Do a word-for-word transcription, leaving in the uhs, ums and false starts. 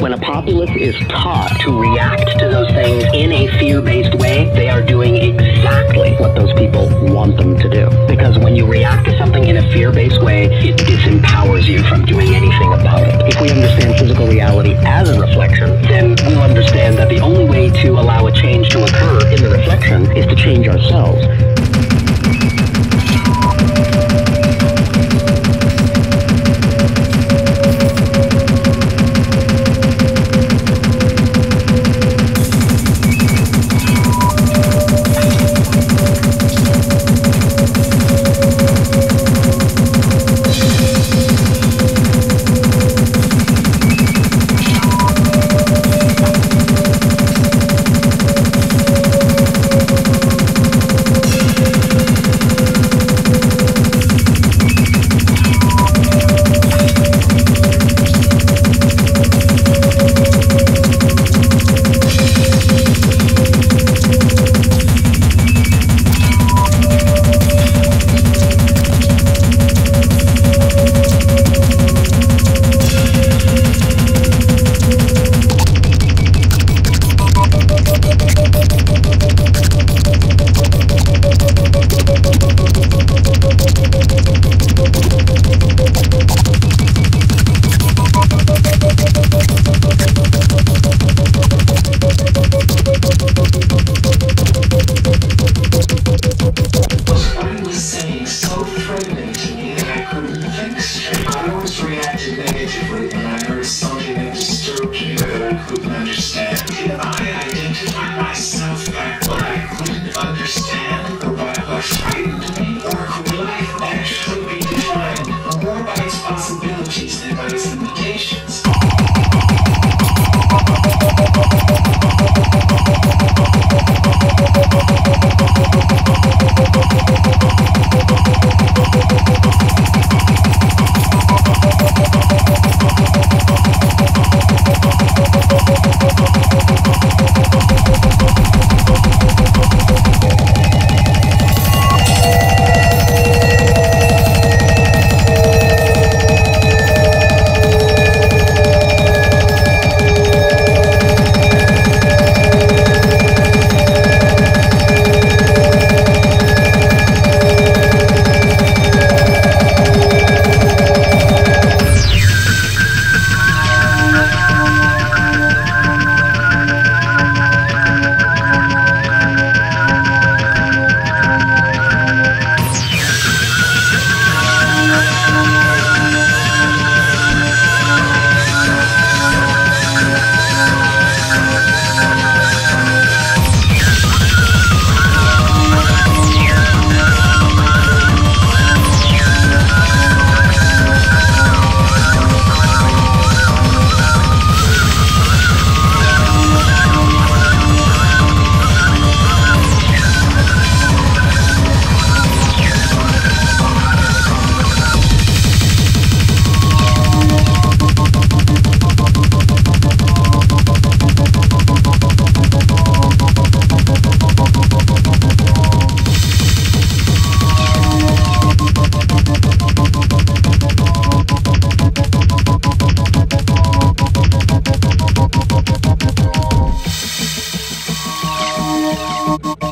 When a populace is taught to react to those things in a fear-based way, they are doing exactly what those people want them to do. Because when you react to something in a fear-based way, it disempowers you from doing anything about it. If we understand physical reality as a reflection, then we'll understand that the only way to allow a change to occur in the reflection is to change ourselves. You